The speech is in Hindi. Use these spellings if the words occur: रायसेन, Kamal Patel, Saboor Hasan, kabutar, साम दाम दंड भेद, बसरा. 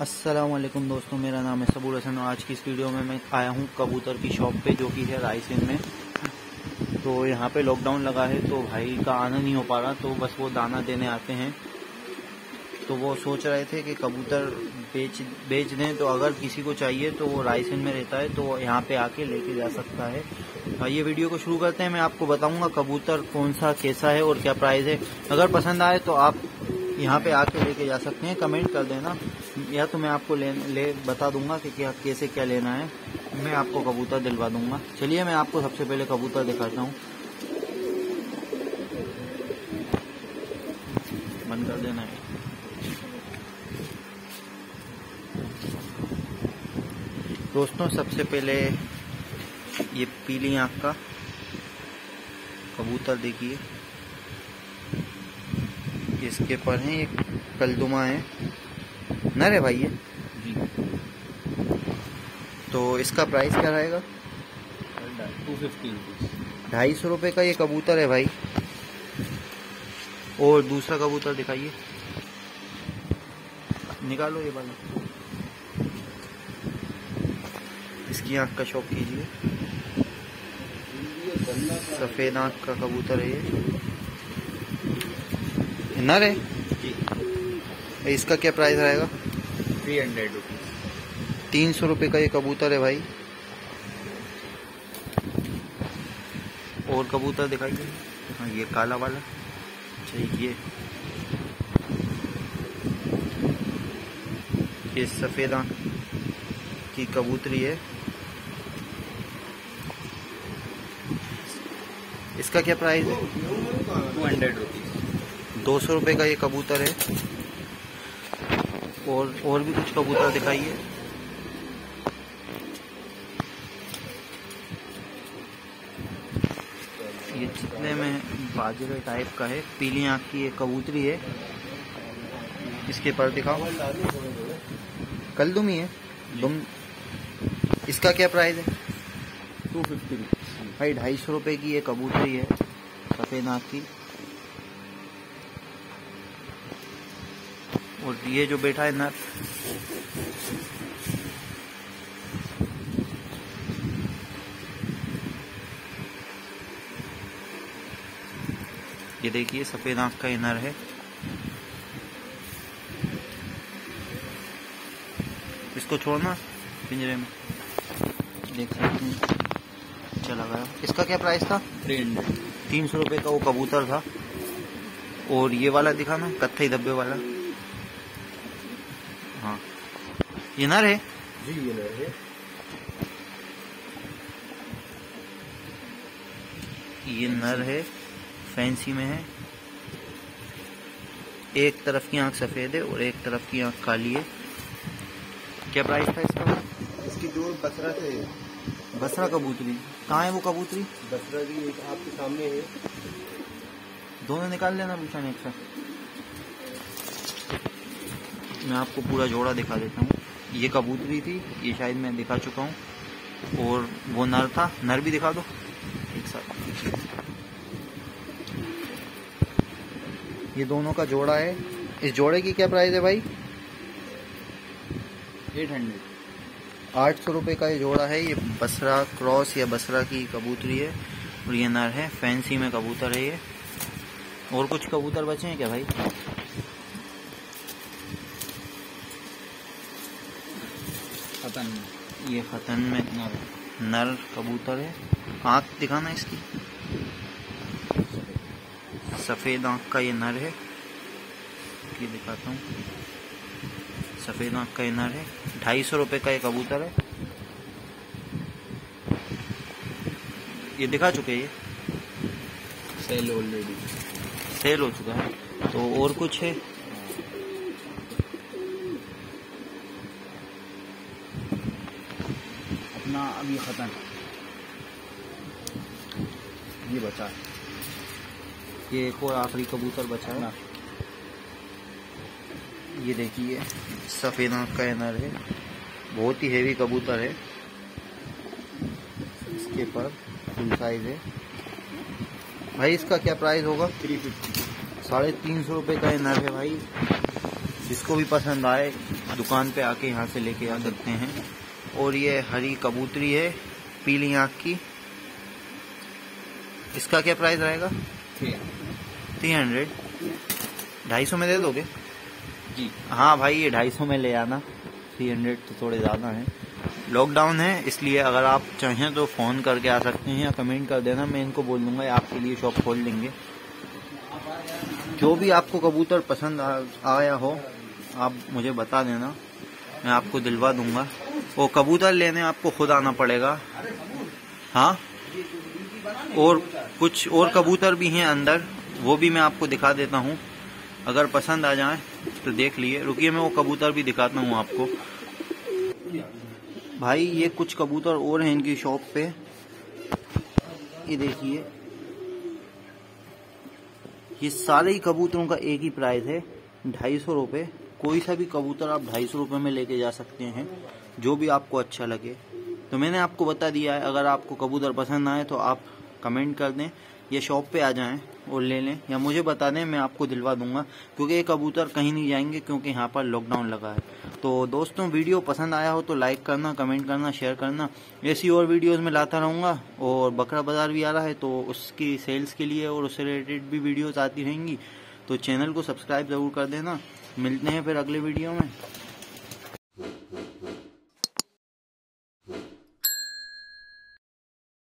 अस्सलामुअलैकुम दोस्तों, मेरा नाम है सबूर हसन और आज की इस वीडियो में मैं आया हूँ कबूतर की शॉप पे जो कि है रायसेन में। तो यहाँ पे लॉकडाउन लगा है तो भाई का आना नहीं हो पा रहा, तो बस वो दाना देने आते हैं। तो वो सोच रहे थे कि कबूतर बेच दें, तो अगर किसी को चाहिए तो वो रायसेन में रहता है तो यहाँ पे आके लेके जा सकता है। ये वीडियो को शुरू करते हैं। मैं आपको बताऊँगा कबूतर कौन सा कैसा है और क्या प्राइस है। अगर पसंद आए तो आप यहाँ पे आके लेके जा सकते हैं, कमेंट कर देना या तो मैं आपको ले बता दूंगा कि क्या कैसे क्या लेना है, मैं आपको कबूतर दिलवा दूंगा। चलिए मैं आपको सबसे पहले कबूतर दिखाता हूँ। बंद कर देना है। दोस्तों सबसे पहले ये पीली आंख का कबूतर देखिए, इसके पर है ये कलदुमा है ना रे भाई ये जी। तो इसका प्राइस क्या रहेगा? 250 रुपये का ये कबूतर है भाई। और दूसरा कबूतर दिखाइए, निकालो ये वाला, इसकी आंख का शौक कीजिए। सफेद आंख का कबूतर है ये ना रे। इसका क्या प्राइस रहेगा? 300 रुपये का ये कबूतर है भाई। और कबूतर दिखाइए। हाँ ये काला वाला चाहिए, ये सफेद आंख की कबूतरी है। इसका क्या प्राइस है? 200 रुपीज। 200 रुपये का ये कबूतर है। और भी कुछ कबूतर दिखाइए। ये जितने में बाजरे टाइप का है, पीली आंख की ये कबूतरी है। इसके पर दिखाओ, कलदुमी है दुम। इसका क्या प्राइस है? 250 भाई। 250 रुपये की ये कबूतरी है सफेद आंख की। और ये जो बैठा है नर, ये देखिए सफेद आंख का नर है। इसको छोड़ना पिंजरे में, देख सकते हैं चला गया। इसका क्या प्राइस था? 300 रुपये का वो कबूतर था। और ये वाला दिखाना, कत्थई धब्बे वाला, हाँ ये नर है जी, ये नर है। ये नर है, फैंसी में है। एक तरफ की आंख सफेद है और एक तरफ की आंख काली है। क्या प्राइस था इसका? इसकी दो बसरा से, बसरा कबूतरी। कहाँ है वो कबूतरी? बसरा जी एक आपके सामने है। दोनों निकाल लेना पूछा ने एक साथ। मैं आपको पूरा जोड़ा दिखा देता हूँ। ये कबूतरी थी, ये शायद मैं दिखा चुका हूँ। और वो नर था, नर भी दिखा दो एक साथ। ये दोनों का जोड़ा है। इस जोड़े की क्या प्राइस है भाई? 800। 800 रुपये का ये जोड़ा है। ये बसरा क्रॉस या बसरा की कबूतरी है और ये नर है, फैंसी में कबूतर है ये। और कुछ कबूतर बचे हैं क्या भाई? ये खतन में नर कबूतर है। आंख दिखाना इसकी, सफेद आंख का ये नर है। ये दिखाता हूँ, सफेद आंख का ये नर है। 250 रुपये का ये कबूतर है। ये दिखा चुके, ये सेल ऑलरेडी सेल हो चुका है। तो और कुछ है? अब ये खतन, ये बचा है, ये एक और आखिरी कबूतर बचा है। ये देखिए सफेद आंख का नर है, बहुत ही हेवी कबूतर है। इसके पर फुल साइज है भाई। इसका क्या प्राइस होगा? 350। 350 रुपये का नर है भाई। जिसको भी पसंद आए दुकान पे आके यहाँ से लेके आ सकते हैं। और ये हरी कबूतरी है पीली आँख की, इसका क्या प्राइस रहेगा? 300। 250 में दे दोगे जी? हाँ भाई, ये 250 में ले आना, 300 तो थोड़े ज़्यादा हैं। लॉकडाउन है इसलिए अगर आप चाहें तो फ़ोन करके आ सकते हैं या कमेंट कर देना, मैं इनको बोल दूंगा आपके लिए शॉप खोल देंगे। जो भी आपको कबूतर पसंद आया हो आप मुझे बता देना, मैं आपको दिलवा दूंगा। वो कबूतर लेने आपको खुद आना पड़ेगा। हाँ, और कुछ और कबूतर भी हैं अंदर, वो भी मैं आपको दिखा देता हूँ। अगर पसंद आ जाए तो देख लिए। रुकिए, मैं वो कबूतर भी दिखाता हूँ आपको। भाई ये कुछ कबूतर और हैं इनकी शॉप पे, ये देखिए। ये सारे ही कबूतरों का एक ही प्राइस है 250 रुपये। कोई सा भी कबूतर आप 250 रुपये में लेके जा सकते हैं, जो भी आपको अच्छा लगे। तो मैंने आपको बता दिया है, अगर आपको कबूतर पसंद आए तो आप कमेंट कर दें या शॉप पे आ जाएं और ले लें या मुझे बता दें, मैं आपको दिलवा दूंगा। क्योंकि ये कबूतर कहीं नहीं जाएंगे क्योंकि यहाँ पर लॉकडाउन लगा है। तो दोस्तों वीडियो पसंद आया हो तो लाइक करना, कमेंट करना, शेयर करना। ऐसी और वीडियोस में लाता रहूँगा। और बकरा बाज़ार भी आ रहा है तो उसकी सेल्स के लिए और उससे रिलेटेड भी वीडियोज़ आती रहेंगी। तो चैनल को सब्सक्राइब ज़रूर कर देना। मिलते हैं फिर अगले वीडियो में।